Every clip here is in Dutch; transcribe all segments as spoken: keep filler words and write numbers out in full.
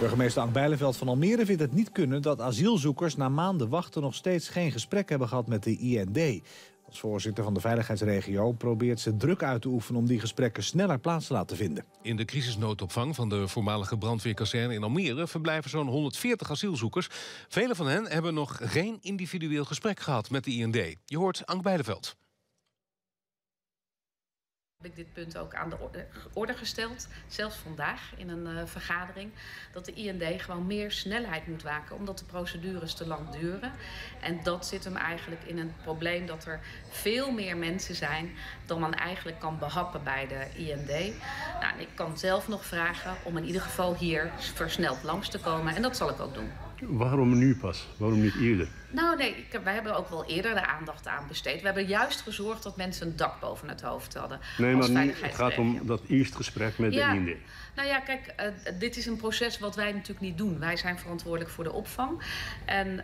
Burgemeester Ank Bijleveld van Almere vindt het niet kunnen dat asielzoekers na maanden wachten nog steeds geen gesprek hebben gehad met de I N D. Als voorzitter van de veiligheidsregio probeert ze druk uit te oefenen om die gesprekken sneller plaats te laten vinden. In de crisisnoodopvang van de voormalige brandweerkazerne in Almere verblijven zo'n honderdveertig asielzoekers. Velen van hen hebben nog geen individueel gesprek gehad met de I N D. Je hoort Ank Bijleveld. Heb ik dit punt ook aan de orde, orde gesteld, zelfs vandaag in een uh, vergadering, dat de I N D gewoon meer snelheid moet waken, omdat de procedures te lang duren. En dat zit hem eigenlijk in een probleem dat er veel meer mensen zijn dan men eigenlijk kan behappen bij de I N D. Nou, ik kan zelf nog vragen om in ieder geval hier versneld langs te komen en dat zal ik ook doen. Waarom nu pas? Waarom niet eerder? Nou nee, ik, wij hebben ook wel eerder de aandacht aan besteed. We hebben juist gezorgd dat mensen een dak boven het hoofd hadden. Nee, maar nu, het gaat om dat eerste gesprek met ja, de I N D. Nou ja, kijk, uh, dit is een proces wat wij natuurlijk niet doen. Wij zijn verantwoordelijk voor de opvang. En uh,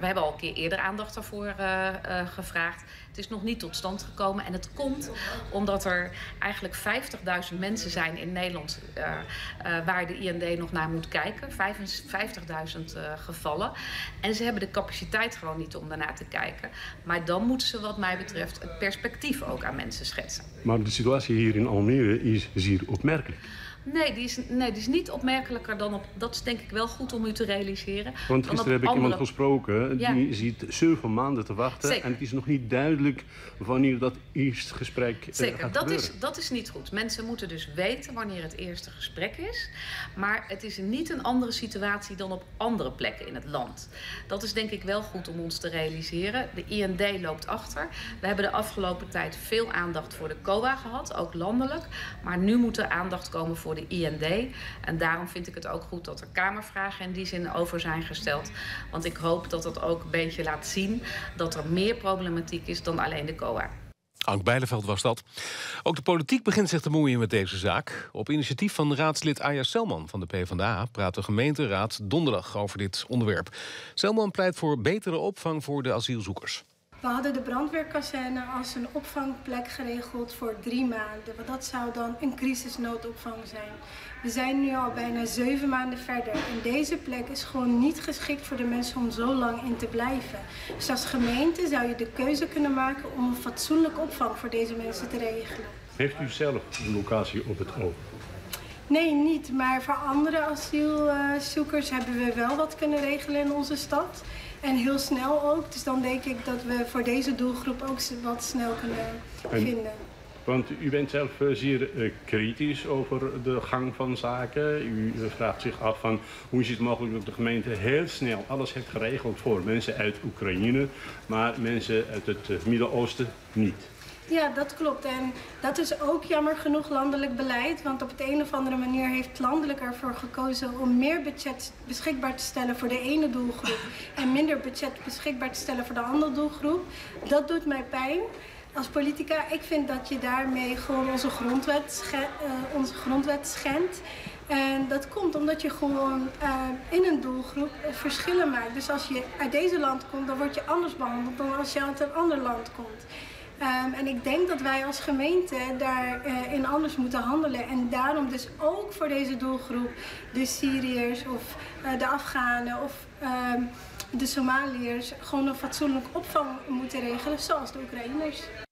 we hebben al een keer eerder aandacht daarvoor uh, uh, gevraagd. Het is nog niet tot stand gekomen. En het komt omdat er eigenlijk vijftigduizend mensen zijn in Nederland uh, uh, waar de I N D nog naar moet kijken. vijfenvijftigduizend uh, gevallen. En ze hebben de capaciteit gewoon niet om daarna te kijken. Maar dan moeten ze wat mij betreft het perspectief ook aan mensen schetsen. Maar de situatie hier in Almere is zeer opmerkelijk. Nee, die is, nee, die is niet opmerkelijker dan op... Dat is denk ik wel goed om u te realiseren. Want gisteren heb ik andere... iemand gesproken die ja. ziet zeven maanden te wachten. Zeker. En het is nog niet duidelijk wanneer dat eerste gesprek Zeker. gaat dat is, dat is niet goed. Mensen moeten dus weten wanneer het eerste gesprek is. Maar het is niet een andere situatie dan op andere plekken in het land. Dat is denk ik wel goed om ons te realiseren. De I N D loopt achter. We hebben de afgelopen tijd veel aandacht voor de C O A gehad, ook landelijk. Maar nu moet er aandacht komen voor de I N D. En daarom vind ik het ook goed dat er kamervragen in die zin over zijn gesteld. Want ik hoop dat dat ook een beetje laat zien dat er meer problematiek is dan alleen de C O A. Ank Bijleveld was dat. Ook de politiek begint zich te bemoeien met deze zaak. Op initiatief van raadslid Aya Selman van de PvdA praat de gemeenteraad donderdag over dit onderwerp. Selman pleit voor betere opvang voor de asielzoekers. We hadden de brandweerkazerne als een opvangplek geregeld voor drie maanden. Want dat zou dan een crisisnoodopvang zijn. We zijn nu al bijna zeven maanden verder. En deze plek is gewoon niet geschikt voor de mensen om zo lang in te blijven. Dus als gemeente zou je de keuze kunnen maken om een fatsoenlijke opvang voor deze mensen te regelen. Heeft u zelf een locatie op het oog? Nee, niet. Maar voor andere asielzoekers hebben we wel wat kunnen regelen in onze stad. En heel snel ook. Dus dan denk ik dat we voor deze doelgroep ook wat snel kunnen vinden. Want u bent zelf zeer kritisch over de gang van zaken. U vraagt zich af van hoe is het mogelijk dat de gemeente heel snel alles heeft geregeld voor mensen uit Oekraïne, maar mensen uit het Midden-Oosten niet. Ja, dat klopt. En dat is ook jammer genoeg landelijk beleid. Want op de een of andere manier heeft landelijk ervoor gekozen om meer budget beschikbaar te stellen voor de ene doelgroep en minder budget beschikbaar te stellen voor de andere doelgroep. Dat doet mij pijn. Als politica, ik vind dat je daarmee gewoon onze grondwet, sche uh, onze grondwet schendt. En dat komt omdat je gewoon uh, in een doelgroep verschillen maakt. Dus als je uit deze land komt, dan word je anders behandeld dan als je uit een ander land komt. Um, en ik denk dat wij als gemeente daarin uh, anders moeten handelen. En daarom dus ook voor deze doelgroep, de Syriërs of uh, de Afghanen of uh, de Somaliërs, gewoon een fatsoenlijke opvang moeten regelen, zoals de Oekraïners.